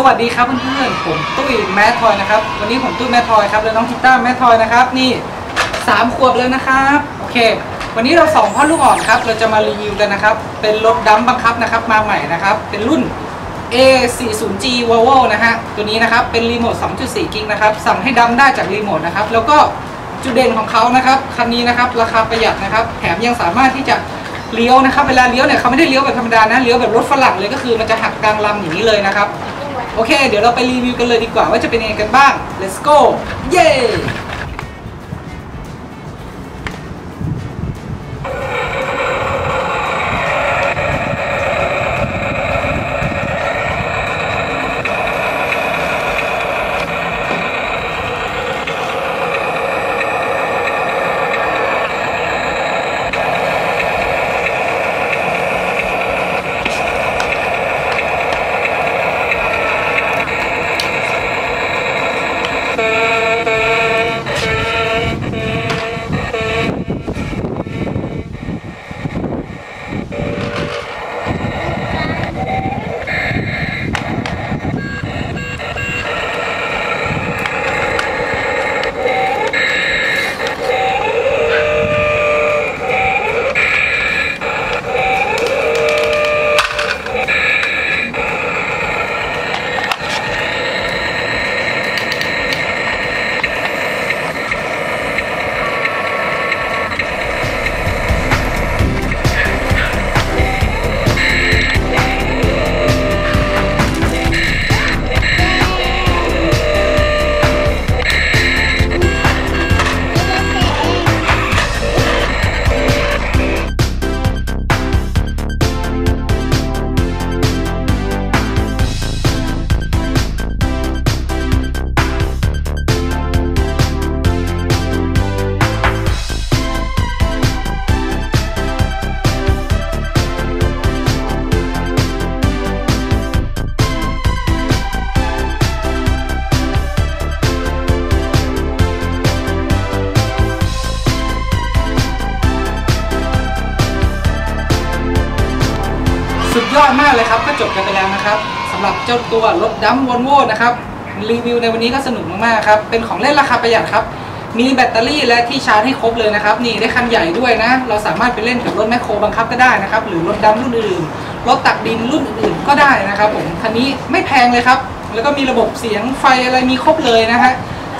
สวัสดีครับเพื่อนๆผมตุ้ยแมดทอยนะครับวันนี้ผมตุ้ยแมดทอยครับและน้องกีต้าแมดทอยนะครับนี่3ขวบเลยนะครับโอเควันนี้เรา2พ่อลูกอ่อนครับเราจะมารีวิวกันนะครับเป็นรถดัมป์บังคับนะครับมาใหม่นะครับเป็นรุ่น A40G Volvo นะฮะตัวนี้นะครับเป็นรีโมท 2.4 กิกนะครับสั่งให้ดัมป์ได้จากรีโมทนะครับแล้วก็จุดเด่นของเขานะครับคันนี้นะครับราคาประหยัดนะครับแถมยังสามารถที่จะเลี้ยวนะครับเวลาเลี้ยวเนี่ยเขาไม่ได้เลี้ยวแบบธรรมดานะเลี้ยวแบบรถฝรั่งเลยก็คือมันจะหักกลางลำอย่างนี้เลยนะครับโอเคเดี๋ยวเราไปรีวิวกันเลยดีกว่าว่าจะเป็นยังไงกันบ้าง let's go เย้สุดยอดมากเลยครับก็จบกันไปแล้วนะครับสำหรับเจ้าตัวรถดัมป์ Volvo นะครับรีวิวในวันนี้ก็สนุกมากๆครับเป็นของเล่นราคาประหยัดครับมีแบตเตอรี่และที่ชาร์จให้ครบเลยนะครับนี่ได้คันใหญ่ด้วยนะเราสามารถไปเล่นกับรถแมคโครบังคับก็ได้นะครับหรือรถดัมป์รุ่นอื่นรถตักดินรุ่นอื่นก็ได้นะครับผมคันนี้ไม่แพงเลยครับแล้วก็มีระบบเสียงไฟอะไรมีครบเลยนะฮะ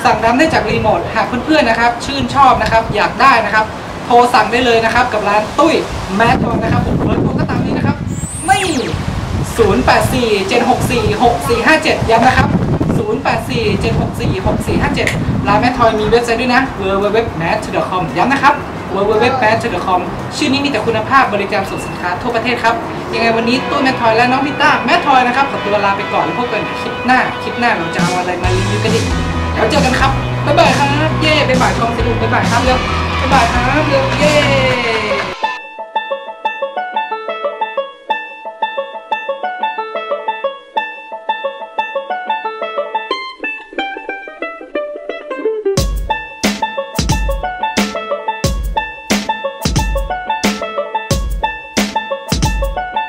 สั่งดัมป์ได้จากรีโมทหากเพื่อนๆนะครับชื่นชอบนะครับอยากได้นะครับโทรสั่งได้เลยนะครับกับร้านตุ้ยแมดทอยนะครับผมเบอร์โทรก็ตามนี้นะครับ084-764-6457 ย้ำนะครับ 084-764-6457 ร้านแมดทอยมีเว็บไซต์ด้วยนะ www.mad-toys.com ย้ำนะครับ www.mad-toys.com ชื่อนี้มีแต่คุณภาพบริการส่งสินค้าทั่วประเทศครับยังไงวันนี้ตู้แมดทอยและน้องพิต้าแมดทอยนะครับขอตัวลาไปก่อนแล้วพบกันคลิปหน้าเราจะเอาอะไรมารีวิวกันอีกแล้วเจอกันครับบ๊ายบายครับเย้บ๊ายบายกองสนุกบ๊ายบายครับเร็วบ๊ายบายครับเร็วเย้